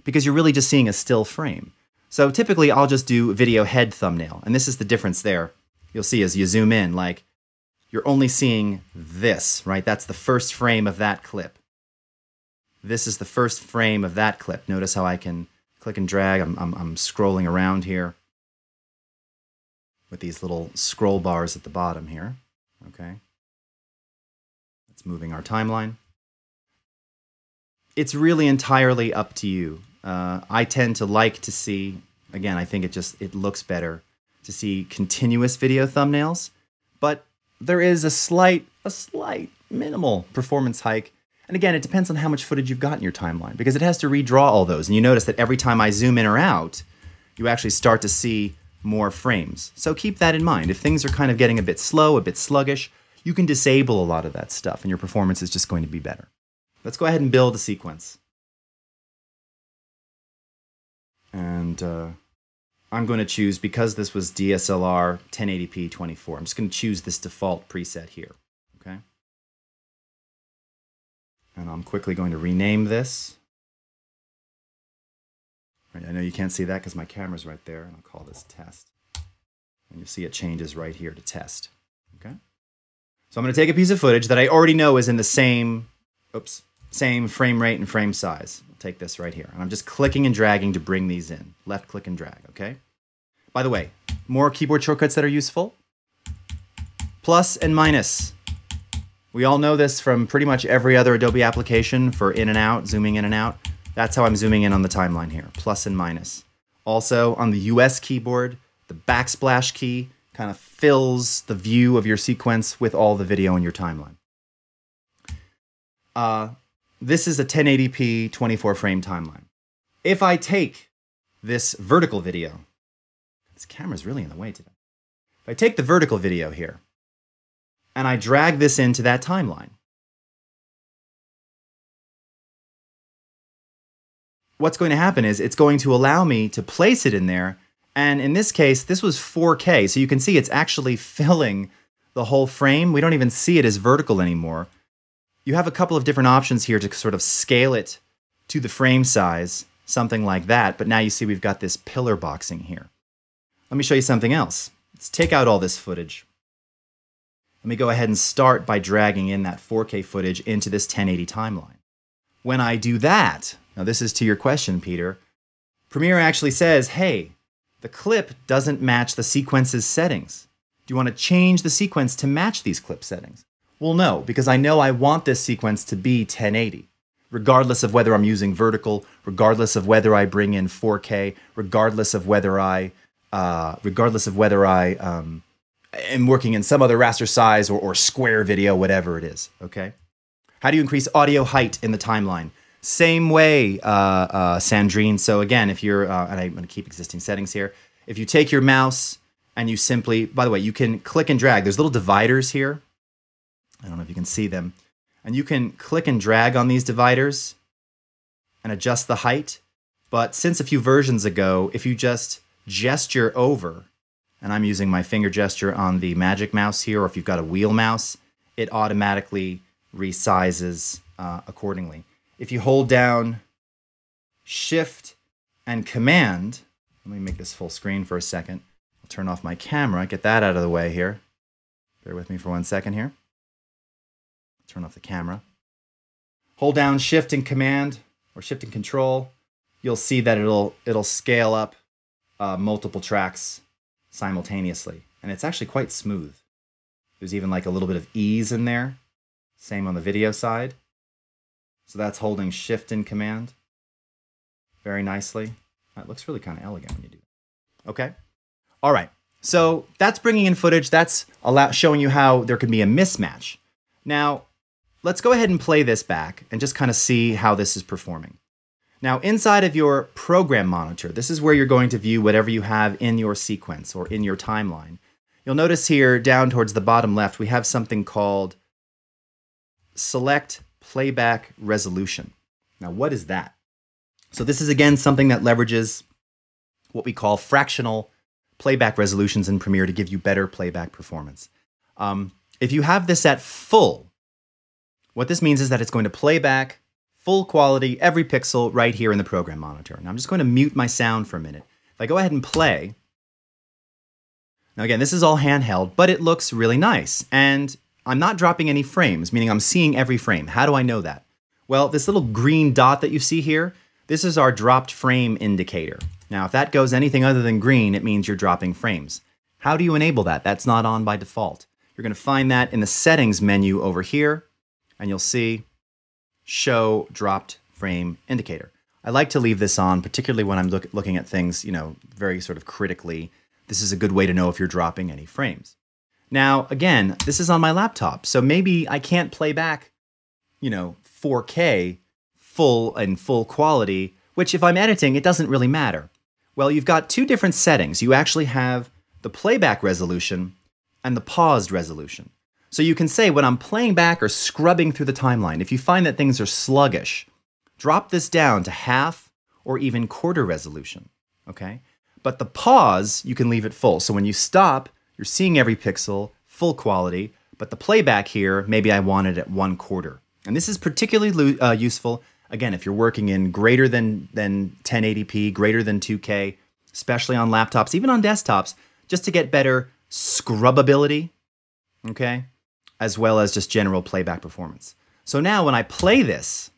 because you're really just seeing a still frame. So typically I'll just do video head thumbnail, and this is the difference there. You'll see as you zoom in, like you're only seeing this, right? That's the first frame of that clip. This is the first frame of that clip. Notice how I can click and drag. I'm scrolling around here with these little scroll bars at the bottom here. Okay. That's moving our timeline. It's really entirely up to you. I tend to like to see, again, I think it looks better to see continuous video thumbnails, but there is a slight minimal performance hike. And again, it depends on how much footage you've got in your timeline because it has to redraw all those. And you notice that every time I zoom in or out, you actually start to see more frames. So keep that in mind. If things are kind of getting a bit slow, a bit sluggish, you can disable a lot of that stuff and your performance is just going to be better. Let's go ahead and build a sequence. And I'm going to choose, because this was DSLR 1080p 24, I'm just going to choose this default preset here. Okay. And I'm quickly going to rename this. Right, I know you can't see that because my camera's right there, and I'll call this test. And you'll see it changes right here to test. Okay. So I'm going to take a piece of footage that I already know is in the same frame rate and frame size. I'll take this right here, and I'm just clicking and dragging to bring these in. Left click and drag. Okay. By the way, more keyboard shortcuts that are useful. Plus and minus. We all know this from pretty much every other Adobe application for in and out, zooming in and out. That's how I'm zooming in on the timeline here, plus and minus. Also on the US keyboard, the backsplash key kind of fills the view of your sequence with all the video in your timeline. This is a 1080p 24 frame timeline. If I take this vertical video, this camera's really in the way today. If I take the vertical video here, and I drag this into that timeline. What's going to happen is it's going to allow me to place it in there, and in this case, this was 4K, so you can see it's actually filling the whole frame. We don't even see it as vertical anymore. You have a couple of different options here to sort of scale it to the frame size, something like that, but now you see we've got this pillar boxing here. Let me show you something else. Let's take out all this footage. Let me go ahead and start by dragging in that 4K footage into this 1080 timeline. When I do that, now this is to your question, Peter, Premiere actually says, hey, the clip doesn't match the sequence's settings. Do you want to change the sequence to match these clip settings? Well, no, because I know I want this sequence to be 1080, regardless of whether I'm using vertical, regardless of whether I bring in 4K, regardless of whether I and working in some other raster size or square video, whatever it is, okay? How do you increase audio height in the timeline? Same way, Sandrine. So again, if you're, and I'm gonna keep existing settings here. If you take your mouse and you simply, by the way, you can click and drag. There's little dividers here. I don't know if you can see them. And you can click and drag on these dividers and adjust the height. But since a few versions ago, if you just gesture over, and I'm using my finger gesture on the Magic Mouse here, or if you've got a wheel mouse, it automatically resizes accordingly. If you hold down Shift and Command, let me make this full screen for a second. I'll turn off my camera, get that out of the way here. Bear with me for 1 second here. Turn off the camera. Hold down Shift and Command, or Shift and Control. You'll see that it'll scale up multiple tracks simultaneously. And it's actually quite smooth. There's even like a little bit of ease in there. Same on the video side. So that's holding Shift and Command very nicely. That looks really kind of elegant when you do that. Okay. All right. So that's bringing in footage. That's showing you how there can be a mismatch. Now, let's go ahead and play this back and just kind of see how this is performing. Now, inside of your program monitor, this is where you're going to view whatever you have in your sequence or in your timeline. You'll notice here down towards the bottom left, we have something called Select Playback Resolution. Now, what is that? So this is, again, something that leverages what we call fractional playback resolutions in Premiere to give you better playback performance. If you have this at full, what this means is that it's going to play back full quality, every pixel right here in the program monitor. Now I'm just going to mute my sound for a minute. If I go ahead and play, now again, this is all handheld, but it looks really nice. And I'm not dropping any frames, meaning I'm seeing every frame. How do I know that? Well, this little green dot that you see here, this is our dropped frame indicator. Now, if that goes anything other than green, it means you're dropping frames. How do you enable that? That's not on by default. You're going to find that in the settings menu over here, and you'll see Show Dropped Frame Indicator. I like to leave this on, particularly when I'm looking at things, you know, very sort of critically. This is a good way to know if you're dropping any frames. Now, again, this is on my laptop, so maybe I can't play back, you know, 4K full quality, which if I'm editing, it doesn't really matter. Well, you've got two different settings. You actually have the playback resolution and the paused resolution. So you can say when I'm playing back or scrubbing through the timeline, if you find that things are sluggish, drop this down to half or even quarter resolution, okay? But the pause, you can leave it full. So when you stop, you're seeing every pixel, full quality, but the playback here, maybe I want it at 1/4. And this is particularly useful, again, if you're working in greater than 1080p, greater than 2K, especially on laptops, even on desktops, just to get better scrubbability, okay, as well as just general playback performance. So now when I play this,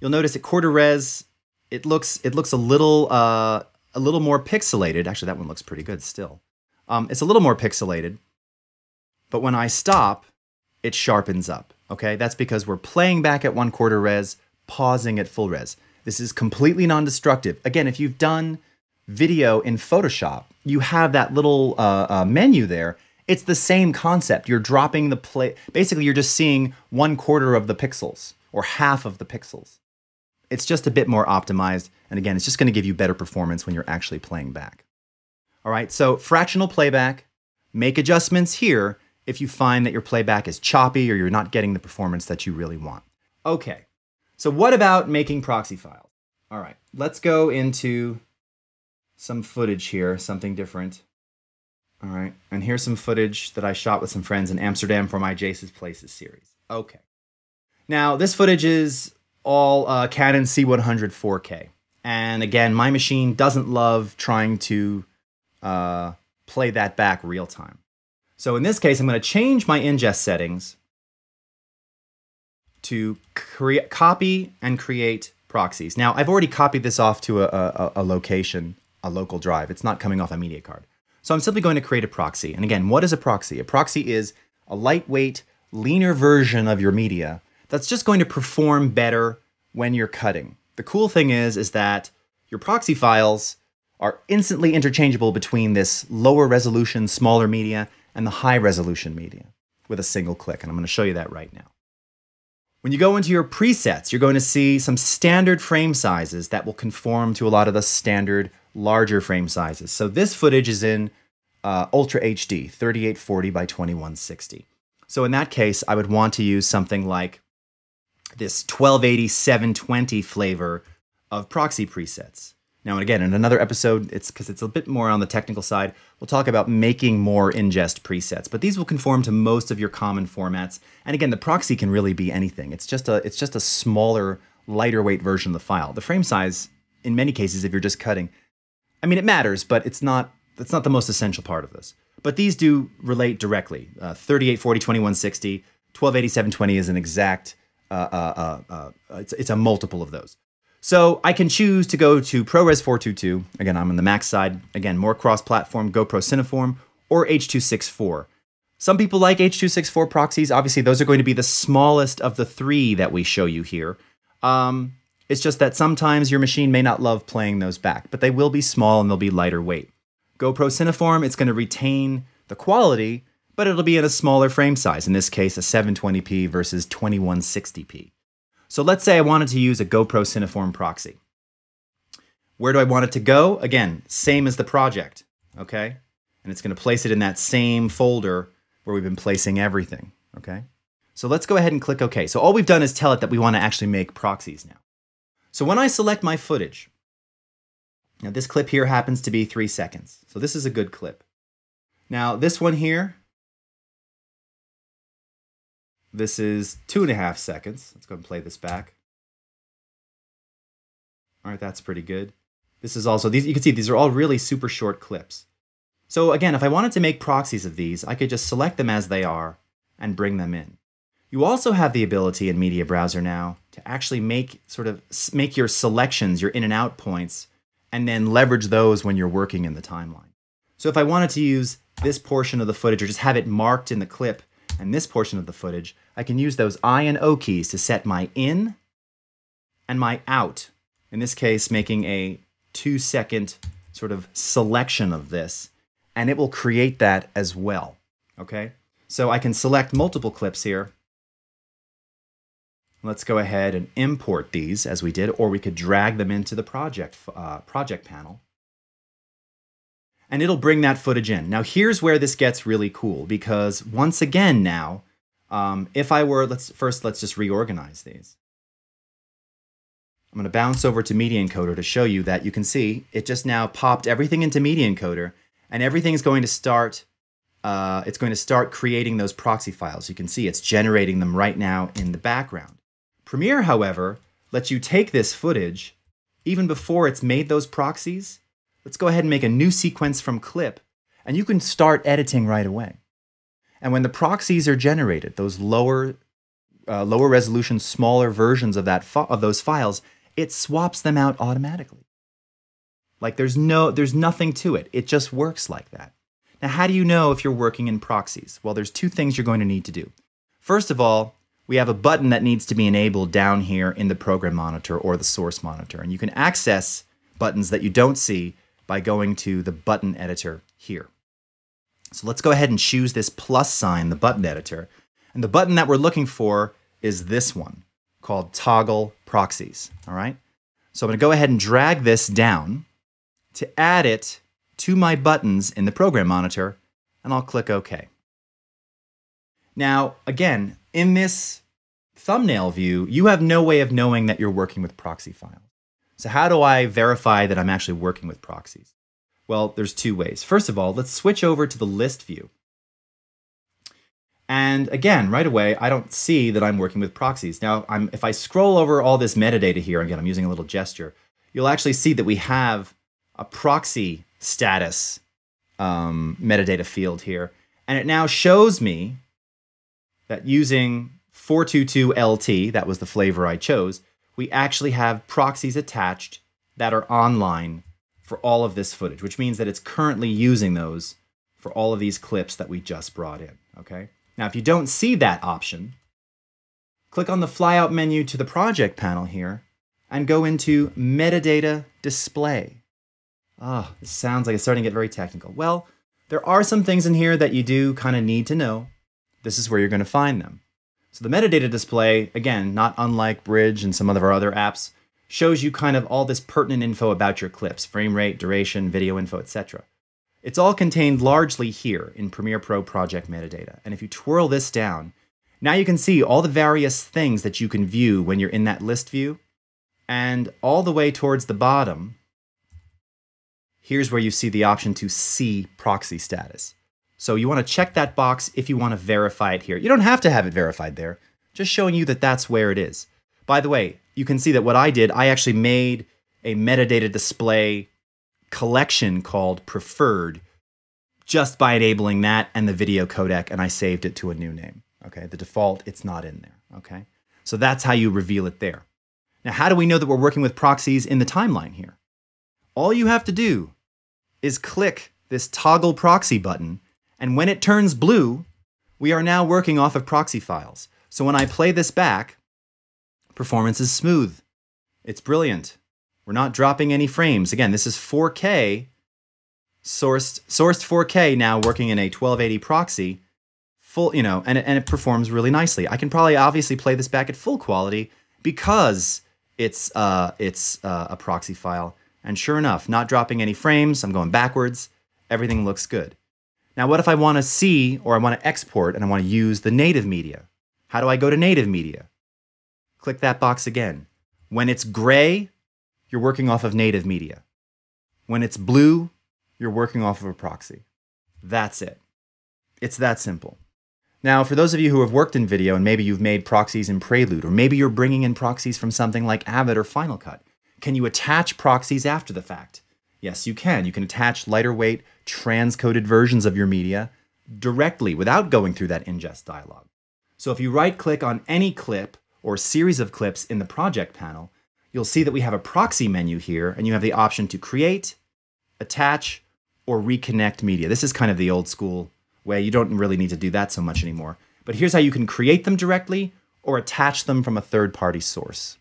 you'll notice at quarter res, it looks a little more pixelated. Actually, that one looks pretty good still. It's a little more pixelated, but when I stop, it sharpens up. Okay, that's because we're playing back at 1/4 res, pausing at full res. This is completely non-destructive. Again, if you've done video in Photoshop, you have that little menu there. It's the same concept. You're dropping the play. Basically, you're just seeing 1/4 of the pixels or half of the pixels. It's just a bit more optimized. And again, it's just going to give you better performance when you're actually playing back. All right, so fractional playback. Make adjustments here if you find that your playback is choppy or you're not getting the performance that you really want. Okay, so what about making proxy files? All right, let's go into some footage here, something different. All right, and here's some footage that I shot with some friends in Amsterdam for my Jace's Places series. Okay. Now, this footage is all Canon C100 4K. And again, my machine doesn't love trying to play that back real time. So in this case, I'm going to change my ingest settings to copy and create proxies. Now, I've already copied this off to a location, a local drive. It's not coming off a media card. So I'm simply going to create a proxy. And again, what is a proxy? A proxy is a lightweight, leaner version of your media that's just going to perform better when you're cutting. The cool thing is that your proxy files are instantly interchangeable between this lower resolution, smaller media and the high resolution media with a single click. And I'm going to show you that right now. When you go into your presets, you're going to see some standard frame sizes that will conform to a lot of the standard larger frame sizes. So this footage is in Ultra HD, 3840 by 2160. So in that case, I would want to use something like this 1280 720 flavor of proxy presets. Now, and again, in another episode, it's because it's a bit more on the technical side, we'll talk about making more ingest presets, but these will conform to most of your common formats. And again, the proxy can really be anything. It's just a smaller, lighter weight version of the file. The frame size, in many cases, if you're just cutting, I mean, it matters, but it's not the most essential part of this. But these do relate directly. 3840, 2160, 1280, 720 is an exact, it's a multiple of those. So I can choose to go to ProRes 422, again, I'm on the Mac side, again, more cross-platform, GoPro Cineform, or H.264. Some people like H.264 proxies, obviously those are going to be the smallest of the three that we show you here. It's just that sometimes your machine may not love playing those back, but they will be small and they'll be lighter weight. GoPro Cineform, it's going to retain the quality, but it'll be at a smaller frame size, in this case a 720p versus 2160p. So let's say I wanted to use a GoPro Cineform proxy. Where do I want it to go? Again, same as the project, okay? And it's gonna place it in that same folder where we've been placing everything, okay? So let's go ahead and click OK. So all we've done is tell it that we wanna actually make proxies now. So when I select my footage, now this clip here happens to be 3 seconds. So this is a good clip. Now this one here, this is 2.5 seconds. Let's go and play this back. All right, that's pretty good. This is also, these, you can see these are all really super short clips. So again, if I wanted to make proxies of these, I could just select them as they are and bring them in. You also have the ability in Media Browser now to actually make your selections, your in and out points, and then leverage those when you're working in the timeline. So if I wanted to use this portion of the footage or just have it marked in the clip, and this portion of the footage, I can use those I and O keys to set my in and my out. In this case, making a 2-second sort of selection of this, and it will create that as well, okay? So I can select multiple clips here. Let's go ahead and import these as we did, or we could drag them into the project panel. And it'll bring that footage in. Now here's where this gets really cool, because once again now, if I were, let's just reorganize these. I'm gonna bounce over to Media Encoder to show you that you can see it just now popped everything into Media Encoder, and everything is going to start, creating those proxy files. You can see it's generating them right now in the background. Premiere, however, lets you take this footage even before it's made those proxies. Let's go ahead and make a new sequence from clip, and you can start editing right away. And when the proxies are generated, those lower resolution, smaller versions of those files, it swaps them out automatically. Like there's nothing to it. It just works like that. Now, how do you know if you're working in proxies? Well, there's two things you're going to need to do. First of all, we have a button that needs to be enabled down here in the program monitor or the source monitor, and you can access buttons that you don't see by going to the button editor here. So let's go ahead and choose this plus sign, the button editor. And the button that we're looking for is this one called Toggle Proxies, all right? So I'm gonna go ahead and drag this down to add it to my buttons in the program monitor, and I'll click OK. Now, again, in this thumbnail view, you have no way of knowing that you're working with proxy files. So how do I verify that I'm actually working with proxies? Well, there's two ways. First of all, let's switch over to the list view. And again, right away, I don't see that I'm working with proxies. Now, if I scroll over all this metadata here, again, I'm using a little gesture, you'll actually see that we have a proxy status metadata field here. And it now shows me that using 422LT, that was the flavor I chose, we actually have proxies attached that are online for all of this footage, which means that it's currently using those for all of these clips that we just brought in, okay? Now, if you don't see that option, click on the flyout menu to the project panel here and go into Metadata Display. Ah, this sounds like it's starting to get very technical. Well, there are some things in here that you do kind of need to know. This is where you're gonna find them. So the metadata display, again, not unlike Bridge and some of our other apps, shows you kind of all this pertinent info about your clips, frame rate, duration, video info, etc. It's all contained largely here in Premiere Pro project metadata. And if you twirl this down, now you can see all the various things that you can view when you're in that list view. And all the way towards the bottom, here's where you see the option to see proxy status. So you want to check that box if you want to verify it here. You don't have to have it verified there, just showing you that that's where it is. By the way, you can see that what I did, I actually made a metadata display collection called preferred just by enabling that and the video codec, and I saved it to a new name. Okay, the default, it's not in there. Okay, so that's how you reveal it there. Now, how do we know that we're working with proxies in the timeline here? All you have to do is click this toggle proxy button, and when it turns blue, we are now working off of proxy files. So when I play this back, performance is smooth. It's brilliant. We're not dropping any frames. Again, this is 4K, sourced 4K now working in a 1280 proxy, full, you know, and it performs really nicely. I can probably obviously play this back at full quality because it's a proxy file. And sure enough, not dropping any frames, I'm going backwards, everything looks good. Now, what if I want to see, or I want to export, and I want to use the native media? How do I go to native media? Click that box again. When it's gray, you're working off of native media. When it's blue, you're working off of a proxy. That's it. It's that simple. Now, for those of you who have worked in video, and maybe you've made proxies in Prelude, or maybe you're bringing in proxies from something like Avid or Final Cut, can you attach proxies after the fact? Yes, you can. You can attach lighter weight, transcoded versions of your media directly without going through that ingest dialog. So if you right-click on any clip or series of clips in the project panel, you'll see that we have a proxy menu here, and you have the option to create, attach, or reconnect media. This is kind of the old school way. You don't really need to do that so much anymore. But here's how you can create them directly or attach them from a third-party source.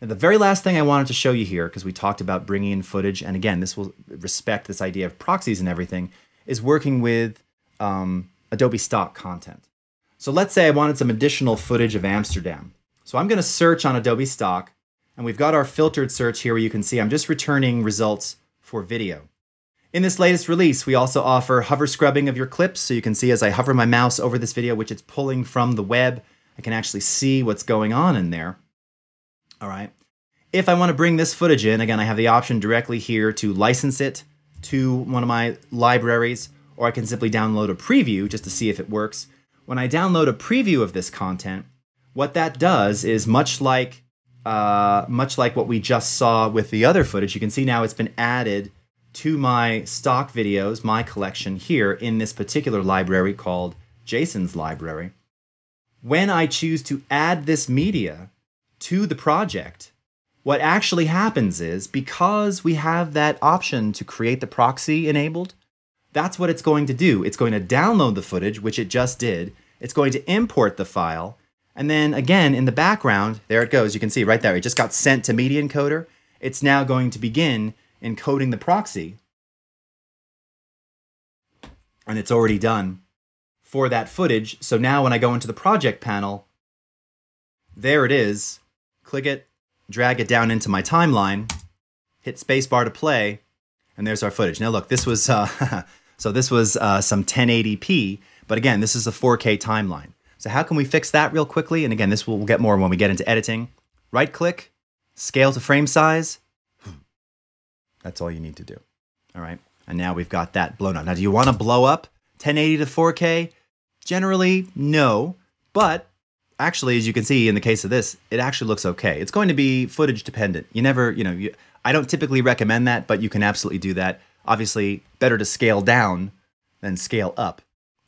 Now, the very last thing I wanted to show you here, because we talked about bringing in footage, and again, this will respect this idea of proxies and everything, is working with Adobe Stock content. So let's say I wanted some additional footage of Amsterdam. So I'm going to search on Adobe Stock, and we've got our filtered search here where you can see I'm just returning results for video. In this latest release, we also offer hover scrubbing of your clips, so you can see as I hover my mouse over this video, which it's pulling from the web, I can actually see what's going on in there. All right. If I want to bring this footage in, again, I have the option directly here to license it to one of my libraries, or I can simply download a preview just to see if it works. When I download a preview of this content, what that does is much like what we just saw with the other footage, you can see now it's been added to my stock videos, my collection here in this particular library called Jason's Library. When I choose to add this media to the project, what actually happens is, because we have that option to create the proxy enabled, that's what it's going to do. It's going to download the footage, which it just did. It's going to import the file. And then again, in the background, there it goes. You can see right there, it just got sent to Media Encoder. It's now going to begin encoding the proxy. And it's already done for that footage. So now when I go into the project panel, there it is. Click it, drag it down into my timeline, hit spacebar to play, and there's our footage. Now look, this was so this was some 1080p, but again, this is a 4K timeline. So how can we fix that real quickly? And again, this we'll get more when we get into editing. Right click, scale to frame size. That's all you need to do. All right, and now we've got that blown up. Now, do you want to blow up 1080 to 4K? Generally, no, but actually, as you can see in the case of this, it actually looks okay. It's going to be footage dependent. You never, you know, I don't typically recommend that, but you can absolutely do that. Obviously, better to scale down than scale up.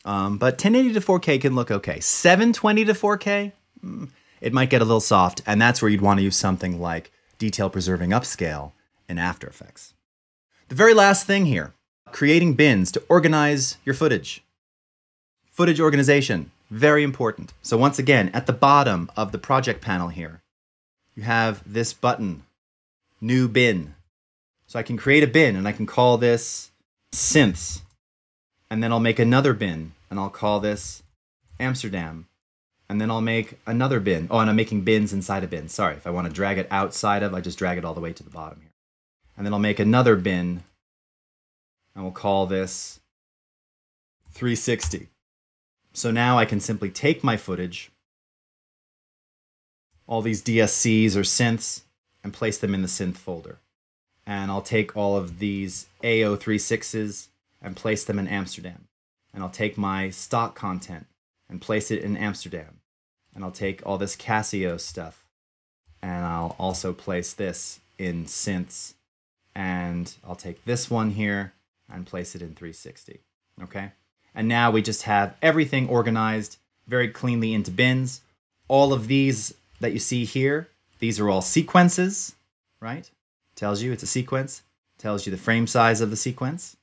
But 1080 to 4K can look okay. 720 to 4K, it might get a little soft, and that's where you'd want to use something like detail preserving upscale in After Effects. The very last thing here, creating bins to organize your footage. Footage organization. Very important. So once again, at the bottom of the project panel here, you have this button, new bin. So I can create a bin and I can call this synths. And then I'll make another bin and I'll call this Amsterdam. And then I'll make another bin. Oh, and I'm making bins inside a bin. Sorry, if I want to drag it outside of, I just drag it all the way to the bottom here. And then I'll make another bin. and we'll call this 360. So now I can simply take my footage, all these DSCs or synths, and place them in the synth folder. And I'll take all of these AO36s and place them in Amsterdam. And I'll take my stock content and place it in Amsterdam. And I'll take all this Casio stuff, and I'll also place this in synths. And I'll take this one here and place it in 360. Okay? And now we just have everything organized very cleanly into bins. All of these that you see here, these are all sequences, right? Tells you it's a sequence. Tells you the frame size of the sequence.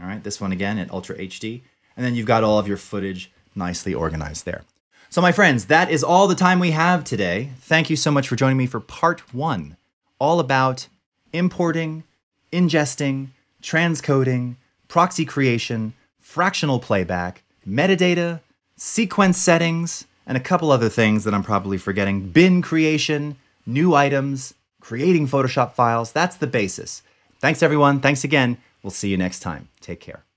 All right, this one again at Ultra HD. And then you've got all of your footage nicely organized there. So my friends, that is all the time we have today. Thank you so much for joining me for part one, all about importing, ingesting, transcoding, proxy creation, fractional playback, metadata, sequence settings, and a couple other things that I'm probably forgetting. Bin creation, new items, creating Photoshop files. That's the basis. Thanks, everyone. Thanks again. We'll see you next time. Take care.